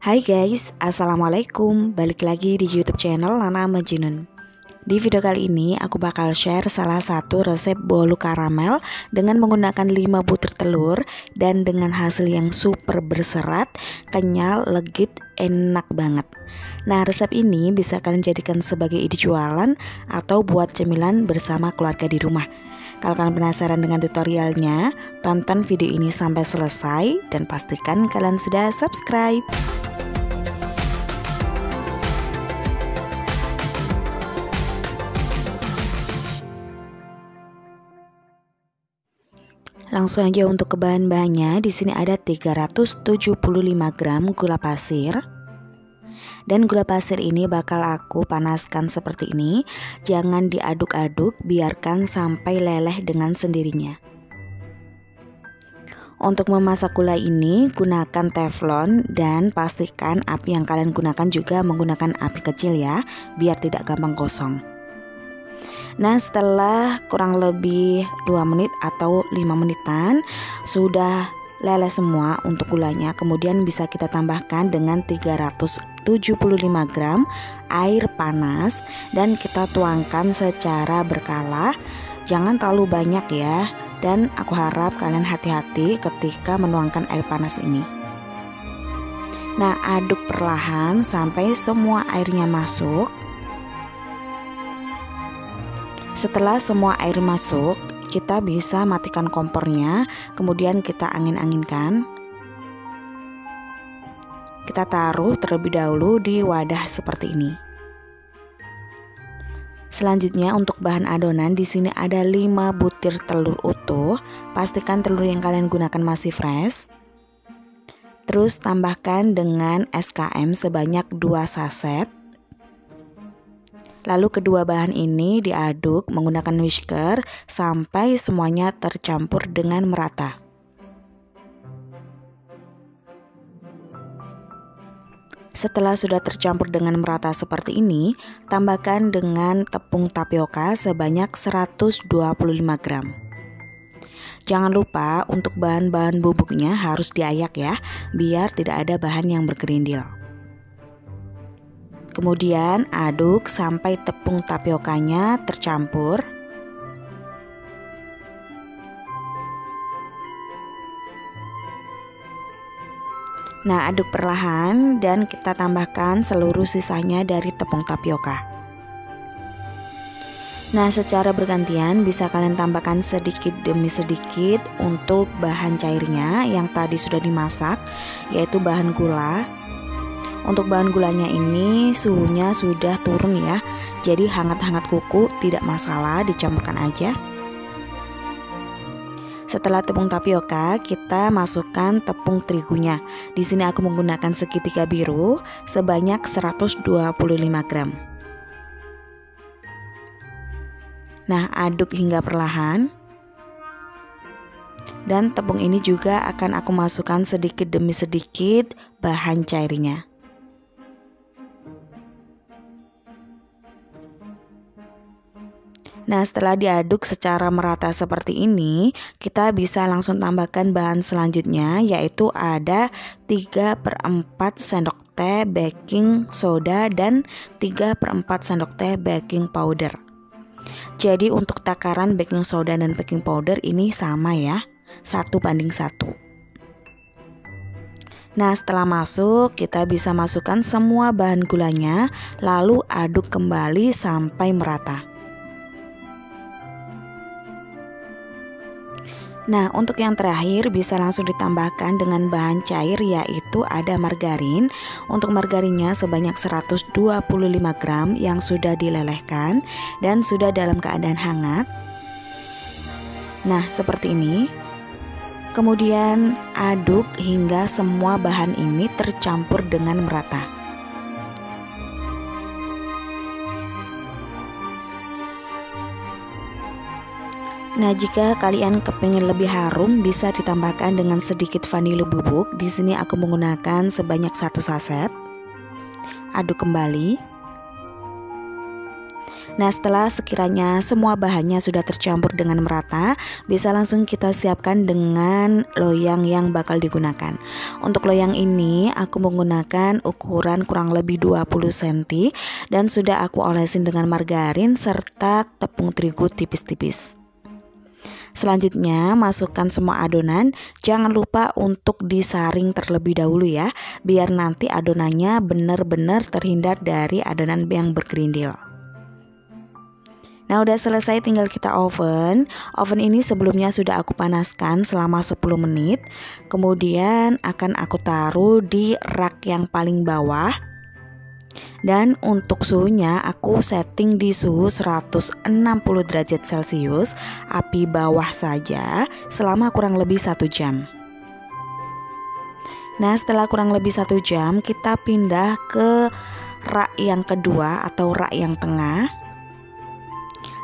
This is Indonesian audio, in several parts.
Hai guys, assalamualaikum. Balik lagi di YouTube channel Nana Majnun. Di video kali ini aku bakal share salah satu resep bolu karamel dengan menggunakan 5 butir telur dan dengan hasil yang super berserat, kenyal, legit, enak banget. Nah, resep ini bisa kalian jadikan sebagai ide jualan atau buat cemilan bersama keluarga di rumah. Kalau kalian penasaran dengan tutorialnya, tonton video ini sampai selesai dan pastikan kalian sudah subscribe. Langsung aja untuk ke bahan-bahannya. Di sini ada 375 gram gula pasir. Dan gula pasir ini bakal aku panaskan seperti ini. Jangan diaduk-aduk, biarkan sampai leleh dengan sendirinya. Untuk memasak gula ini gunakan teflon dan pastikan api yang kalian gunakan juga menggunakan api kecil ya, biar tidak gampang gosong. Nah, setelah kurang lebih 2 menit atau 5 menitan sudah leleh semua untuk gulanya. Kemudian bisa kita tambahkan dengan 375 gram air panas dan kita tuangkan secara berkala. Jangan terlalu banyak ya. Dan aku harap kalian hati-hati ketika menuangkan air panas ini. Nah, aduk perlahan sampai semua airnya masuk. Setelah semua air masuk, kita bisa matikan kompornya, kemudian kita angin-anginkan. Kita taruh terlebih dahulu di wadah seperti ini. Selanjutnya untuk bahan adonan, di sini ada 5 butir telur utuh. Pastikan telur yang kalian gunakan masih fresh. Terus tambahkan dengan SKM sebanyak 2 saset. Lalu kedua bahan ini diaduk menggunakan whisker sampai semuanya tercampur dengan merata. Setelah sudah tercampur dengan merata seperti ini, tambahkan dengan tepung tapioka sebanyak 125 gram. Jangan lupa untuk bahan-bahan bubuknya harus diayak ya, biar tidak ada bahan yang bergerindil. Kemudian aduk sampai tepung tapiokanya tercampur. Nah, aduk perlahan dan kita tambahkan seluruh sisanya dari tepung tapioka. Nah, secara bergantian bisa kalian tambahkan sedikit demi sedikit untuk bahan cairnya yang tadi sudah dimasak, yaitu bahan gula. Untuk bahan gulanya ini suhunya sudah turun ya, jadi hangat-hangat kuku tidak masalah, dicampurkan aja. Setelah tepung tapioka, kita masukkan tepung terigunya. Di sini aku menggunakan segitiga biru sebanyak 125 gram. Nah, aduk hingga perlahan. Dan tepung ini juga akan aku masukkan sedikit demi sedikit bahan cairnya. Nah, setelah diaduk secara merata seperti ini, kita bisa langsung tambahkan bahan selanjutnya, yaitu ada 3/4 sendok teh baking soda dan 3/4 sendok teh baking powder. Jadi untuk takaran baking soda dan baking powder ini sama ya, 1:1. Nah, setelah masuk, kita bisa masukkan semua bahan gulanya, lalu aduk kembali sampai merata. Nah, untuk yang terakhir bisa langsung ditambahkan dengan bahan cair, yaitu ada margarin. Untuk margarinnya sebanyak 125 gram yang sudah dilelehkan dan sudah dalam keadaan hangat. Nah, seperti ini. Kemudian aduk hingga semua bahan ini tercampur dengan merata. Nah, jika kalian kepingin lebih harum, bisa ditambahkan dengan sedikit vanili bubuk. Di sini aku menggunakan sebanyak 1 saset. Aduk kembali. Nah, setelah sekiranya semua bahannya sudah tercampur dengan merata, bisa langsung kita siapkan dengan loyang yang bakal digunakan. Untuk loyang ini aku menggunakan ukuran kurang lebih 20 cm dan sudah aku olesin dengan margarin serta tepung terigu tipis-tipis. Selanjutnya masukkan semua adonan. Jangan lupa untuk disaring terlebih dahulu ya, biar nanti adonannya benar-benar terhindar dari adonan yang bergerindil. Nah, udah selesai, tinggal kita oven. Oven ini sebelumnya sudah aku panaskan selama 10 menit. Kemudian akan aku taruh di rak yang paling bawah. Dan untuk suhunya aku setting di suhu 160 derajat Celcius, api bawah saja, selama kurang lebih 1 jam. Nah, setelah kurang lebih 1 jam, kita pindah ke rak yang kedua atau rak yang tengah.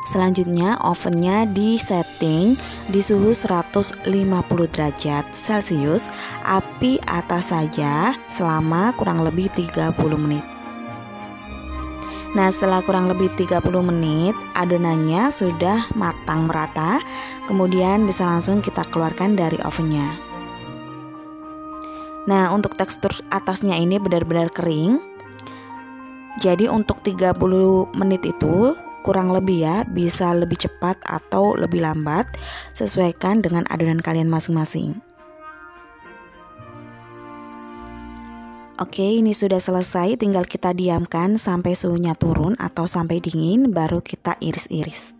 Selanjutnya ovennya di setting di suhu 150 derajat Celcius, api atas saja selama kurang lebih 30 menit. Nah, setelah kurang lebih 30 menit, adonannya sudah matang merata. Kemudian bisa langsung kita keluarkan dari ovennya. Nah, untuk tekstur atasnya ini benar-benar kering. Jadi untuk 30 menit itu kurang lebih ya, bisa lebih cepat atau lebih lambat, sesuaikan dengan adonan kalian masing-masing. Oke, ini sudah selesai, tinggal kita diamkan sampai suhunya turun atau sampai dingin, baru kita iris-iris.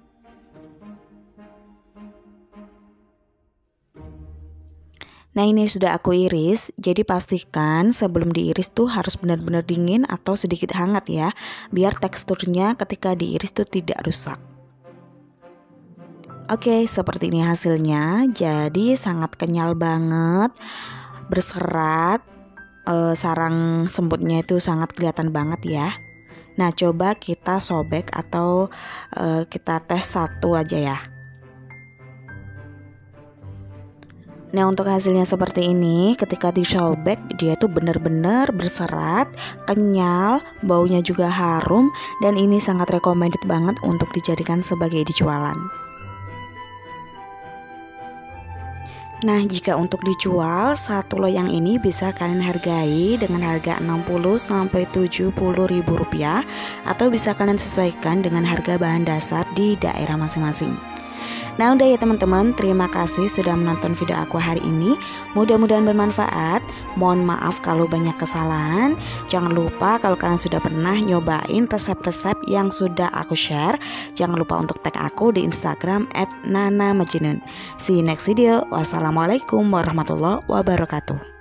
Nah, ini sudah aku iris, jadi pastikan sebelum diiris tuh harus benar-benar dingin atau sedikit hangat ya, biar teksturnya ketika diiris tuh tidak rusak. Oke, seperti ini hasilnya, jadi sangat kenyal banget, berserat. Sarang semutnya itu sangat kelihatan banget ya. Nah, coba kita sobek atau kita tes satu aja ya. Nah, untuk hasilnya seperti ini, ketika disobek dia itu benar-benar berserat, kenyal, baunya juga harum, dan ini sangat recommended banget untuk dijadikan sebagai dijualan. Nah, jika untuk dijual, satu loyang ini bisa kalian hargai dengan harga Rp60.000–70.000 atau bisa kalian sesuaikan dengan harga bahan dasar di daerah masing-masing. Nah, udah ya teman-teman, terima kasih sudah menonton video aku hari ini. Mudah-mudahan bermanfaat. Mohon maaf kalau banyak kesalahan. Jangan lupa kalau kalian sudah pernah nyobain resep-resep yang sudah aku share, jangan lupa untuk tag aku di Instagram @nanamajnun. See you next video. Wassalamualaikum warahmatullahi wabarakatuh.